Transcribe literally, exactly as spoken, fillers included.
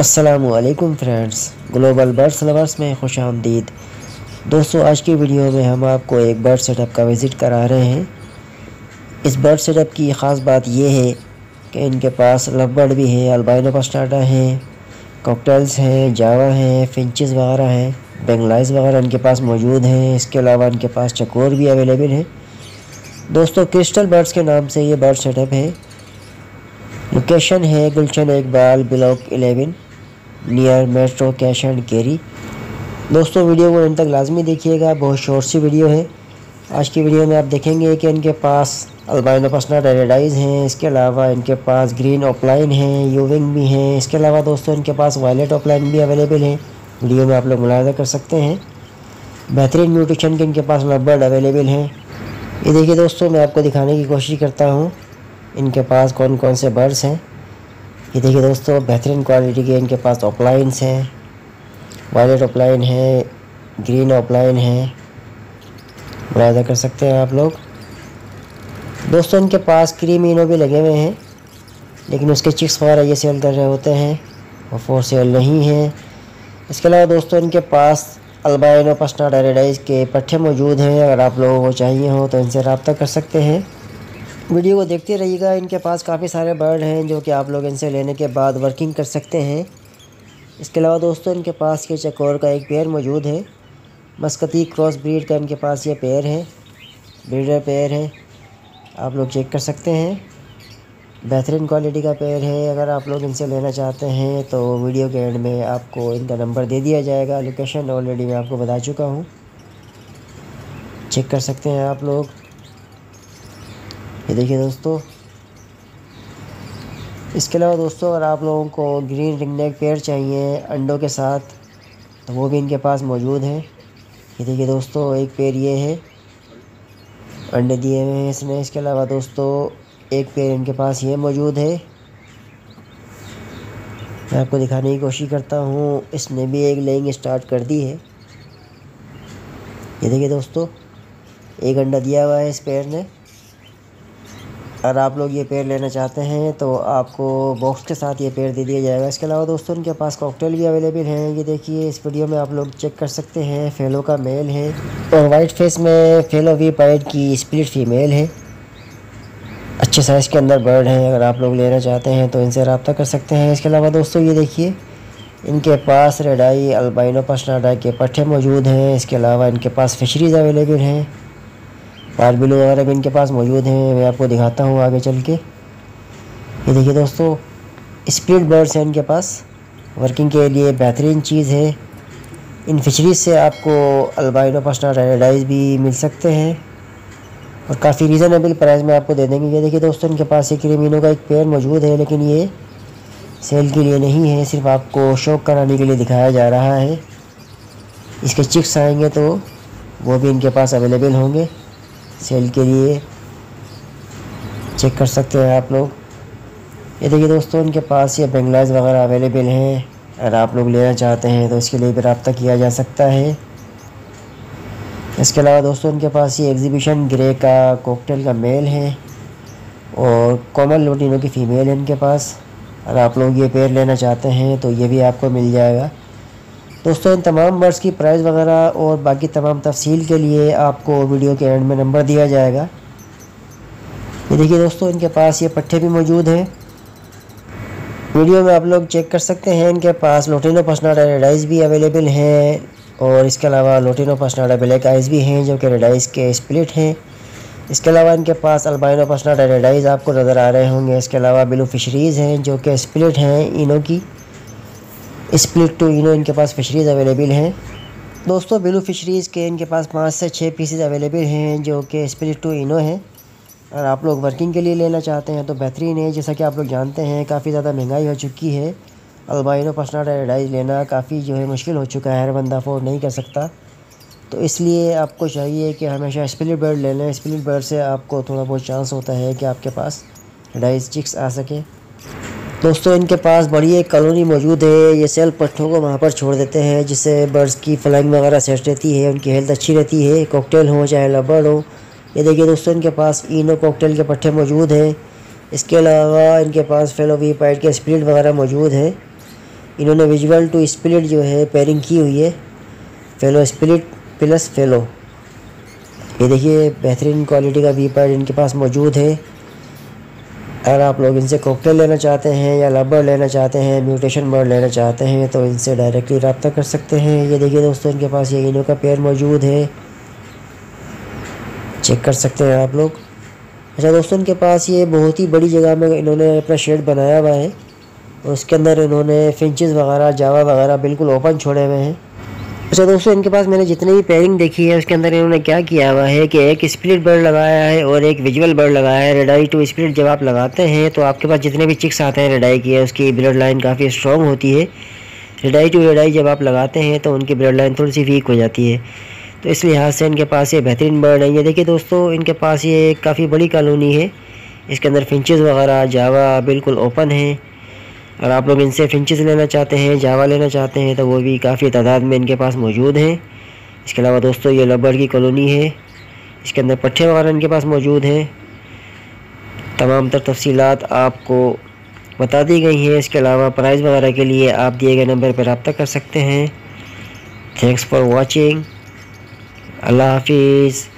अस्सलामुअलैकुम friends, global birds lovers में खुश आमदीद। दोस्तों, आज की वीडियो में हम आपको एक बर्ड सेटअप का विज़िट करा रहे हैं। इस बर्ड सेटअप की ख़ास बात यह है कि इनके पास लव बर्ड भी है, अल्बाइनो पर्सनाटा हैं, कॉकटेल्स हैं, जावा हैं, फिंचेस वगैरह हैं, बेंगलाइज वगैरह इनके पास मौजूद हैं। इसके अलावा इनके पास चकोर भी अवेलेबल है। दोस्तों, क्रिस्टल बर्ड्स के नाम से ये बर्ड सेटअप है। लोकेशन है Gulshan Iqbal block eleven near metro cash and carry. दोस्तों, वीडियो को अंत तक लाजमी देखिएगा, बहुत शॉर्ट सी वीडियो है। आज की वीडियो में आप देखेंगे कि इनके पास अल्बाइनो पर्सनाटा रेडाइज हैं, इसके अलावा इनके पास ग्रीन ऑपलाइन हैं, यूविंग भी हैं। इसके अलावा दोस्तों इनके पास वायलेट ऑपलाइन भी अवेलेबल है। वीडियो में आप लोग मुलाहिजा कर सकते हैं। बेहतरीन न्यूट्रिशन के इनके पास लव बर्ड अवेलेबल हैं। ये देखिए दोस्तों, मैं आपको दिखाने की कोशिश करता हूँ इनके पास कौन कौन से बर्ड्स हैं। ये देखिए दोस्तों, बेहतरीन क्वालिटी के इनके पास ऑपलाइंस हैं, वायलेट ऑपलाइन है, ग्रीन ऑपलाइन है, मुलाहिजा कर सकते हैं आप लोग। दोस्तों, इनके पास क्रीमिनो भी लगे हुए हैं, लेकिन उसके चिक्स वगैरह ये सेल कर रहे होते हैं और फोर सेल नहीं हैं। इसके अलावा दोस्तों इनके पास अल्बाइनो पर्सनाटा रेडाइज के पट्ठे मौजूद हैं। अगर आप लोगों को चाहिए हो तो इनसे रब्ता कर सकते हैं। वीडियो को देखते रहिएगा। इनके पास काफ़ी सारे बर्ड हैं जो कि आप लोग इनसे लेने के बाद वर्किंग कर सकते हैं। इसके अलावा दोस्तों इनके पास ये चकोर का एक पेयर मौजूद है, मस्कती क्रॉस ब्रीड का इनके पास ये पेयर है, ब्रीडर पेयर है, आप लोग चेक कर सकते हैं। बेहतरीन क्वालिटी का पेयर है। अगर आप लोग इनसे लेना चाहते हैं तो वीडियो के एंड में आपको इनका नंबर दे दिया जाएगा। लोकेशन ऑलरेडी मैं आपको बता चुका हूँ, चेक कर सकते हैं आप लोग। ये देखिए दोस्तों, इसके अलावा दोस्तों अगर आप लोगों को ग्रीन रिंगनेक पेयर चाहिए अंडों के साथ तो वो भी इनके पास मौजूद है। ये देखिए दोस्तों, एक पेयर ये है, अंडे दिए हुए हैं इसने। इसके अलावा दोस्तों एक पेयर इनके पास ये मौजूद है, मैं आपको दिखाने की कोशिश करता हूँ। इसने भी एक लेइंग स्टार्ट कर दी है। ये देखिए दोस्तों, एक अंडा दिया हुआ है इस पेयर ने। अगर आप लोग ये पेड़ लेना चाहते हैं तो आपको बॉक्स के साथ ये पेड़ दे दिया जाएगा। इसके अलावा दोस्तों इनके पास कॉकटेल भी अवेलेबल हैं। ये देखिए, इस वीडियो में आप लोग चेक कर सकते हैं। फेलो का मेल है और वाइट फेस में फेलो वी पाइड की स्प्लिट फीमेल है। अच्छे साइज़ के अंदर बर्ड हैं। अगर आप लोग लेना चाहते हैं तो इनसे रब्ता कर सकते हैं। इसके अलावा दोस्तों ये देखिए, इनके पास रेडाई अल्बाइनो पर्सनाटा के पट्ठे मौजूद हैं। इसके अलावा इनके पास फिशरीज़ अवेलेबल हैं। पारबिलो वगैरह भी इनके पास मौजूद हैं, मैं आपको दिखाता हूँ आगे चल के। ये देखिए दोस्तों, स्प्लिट बर्ड्स हैं इनके पास, वर्किंग के लिए बेहतरीन चीज़ है। इन फिशरीज से आपको अल्बाइनो पर्सनाटा रेडाइज भी मिल सकते हैं और काफ़ी रीज़नेबल प्राइस में आपको दे देंगे। ये देखिए दोस्तों, इनके पास एक क्रीमिनो का एक पेयर मौजूद है, लेकिन ये सेल के लिए नहीं है, सिर्फ आपको शौक कराने के लिए दिखाया जा रहा है। इसके चिक्स आएंगे तो वो भी इनके पास अवेलेबल होंगे सेल के लिए, चेक कर सकते हैं आप लोग। ये देखिए दोस्तों, इनके पास ये बेंगलाइज वगैरह अवेलेबल हैं। अगर आप लोग लेना चाहते हैं तो इसके लिए भी रब्ता किया जा सकता है। इसके अलावा दोस्तों इनके पास ये एग्जीबिशन ग्रे का कॉकटेल का मेल है और कॉमन लोटिनो की फ़ीमेल है इनके पास। अगर आप लोग ये पेयर लेना चाहते हैं तो ये भी आपको मिल जाएगा। दोस्तों, इन तमाम बर्ड्स की प्राइस वगैरह और बाकी तमाम तफसील के लिए आपको वीडियो के एंड में नंबर दिया जाएगा। ये देखिए दोस्तों, इनके पास ये पट्ठे भी मौजूद हैं। वीडियो में आप लोग चेक कर सकते हैं। इनके पास लोटिनो पर्सनाटा रेडाइज भी अवेलेबल हैं और इसके अलावा लोटिनो पर्सनाटा ब्लैक आइज भी हैं जो कि रेडाइज के स्प्लिट हैं। इसके अलावा इनके पास अल्बाइनो पर्सनाटा रेडाइज आपको नज़र आ रहे होंगे। इसके अलावा ब्लू फिशरीज़ हैं जो कि स्प्लिट हैं इनो की, स्प्लिट टू इनो इनके पास फिशरीज़ अवेलेबल हैं। दोस्तों, ब्लू फिशरीज़ के इनके पास पाँच से छः पीसेज अवेलेबल हैं जो कि स्प्लिट टू इनो हैं। और आप लोग वर्किंग के लिए लेना चाहते हैं तो बेहतरीन है। जैसा कि आप लोग जानते हैं, काफ़ी ज़्यादा महंगाई हो चुकी है। अल्बाइनो पर्सनाटा रेडाइज लेना काफ़ी जो है मुश्किल हो चुका है, हर बंदा अफोर्ड नहीं कर सकता। तो इसलिए आपको चाहिए कि हमेशा स्प्लिट बर्ड ले लें। स्प्लिट बर्ड से आपको थोड़ा बहुत चांस होता है कि आपके पास रेडाइज चिक्स आ सके। दोस्तों, इनके पास बड़ी एक कॉलोनी मौजूद है। ये सेल पट्ठों को वहाँ पर छोड़ देते हैं, जिससे बर्ड्स की फ्लाइंग वगैरह सेट रहती है, उनकी हेल्थ अच्छी रहती है, कॉकटेल हो चाहे लव बर्ड हो। ये देखिए दोस्तों, इनके पास इनो कॉकटेल के पट्ठे मौजूद हैं। इसके अलावा इनके पास फेलोवीपाइड के स्प्लिट वगैरह मौजूद हैं। इन्होंने विजुअल टू स्पिलिट जो है पेयरिंग की हुई है, फेलो स्पिलिट प्लस फेलो। ये देखिए बेहतरीन क्वालिटी का वीपर इनके पास मौजूद है। अगर आप लोग इनसे कॉकटेल लेना चाहते हैं या लबर लेना चाहते हैं, म्यूटेशन बर्ड लेना चाहते हैं तो इनसे डायरेक्टली रब्ता कर सकते हैं। ये देखिए दोस्तों इनके पास ये इनो का पेयर मौजूद है, चेक कर सकते हैं आप लोग। अच्छा दोस्तों इनके पास ये बहुत ही बड़ी जगह में इन्होंने अपना शेड बनाया हुआ है और उसके अंदर इन्होंने फिंचेस वगैरह जावा वगैरह बिल्कुल ओपन छोड़े हुए हैं। अच्छा दोस्तों इनके पास मैंने जितनी भी पेयरिंग देखी है उसके अंदर इन्होंने क्या किया हुआ है कि एक स्पिलिट बर्ड लगाया है और एक विजुअल बर्ड लगाया है। रेडाई टू स्पिलिट जब आप लगाते हैं तो आपके पास जितने भी चिक्स आते हैं रेडाई की है उसकी ब्लड लाइन काफ़ी स्ट्रॉन्ग होती है। रेडाई टू रेडाई जब आप लगाते हैं तो उनकी ब्लड लाइन थोड़ी सी वीक हो जाती है, तो इस लिहाज से इनके पास ये बेहतरीन बर्ड है। ये देखिए दोस्तों इनके पास ये काफ़ी बड़ी कॉलोनी है, इसके अंदर फिंचेस वगैरह जावा बिल्कुल ओपन है। और आप लोग इनसे फिंचेस लेना चाहते हैं, जावा लेना चाहते हैं तो वो भी काफ़ी तादाद में इनके पास मौजूद हैं। इसके अलावा दोस्तों ये लबर की कॉलोनी है, इसके अंदर पट्ठे वगैरह इनके पास मौजूद हैं। तमाम तर तफसीलात आपको बता दी गई हैं। इसके अलावा प्राइस वगैरह के लिए आप दिए गए नंबर पर रब्ता कर सकते हैं। थैंक्स फॉर वॉचिंग, अल्लाह हाफिज़।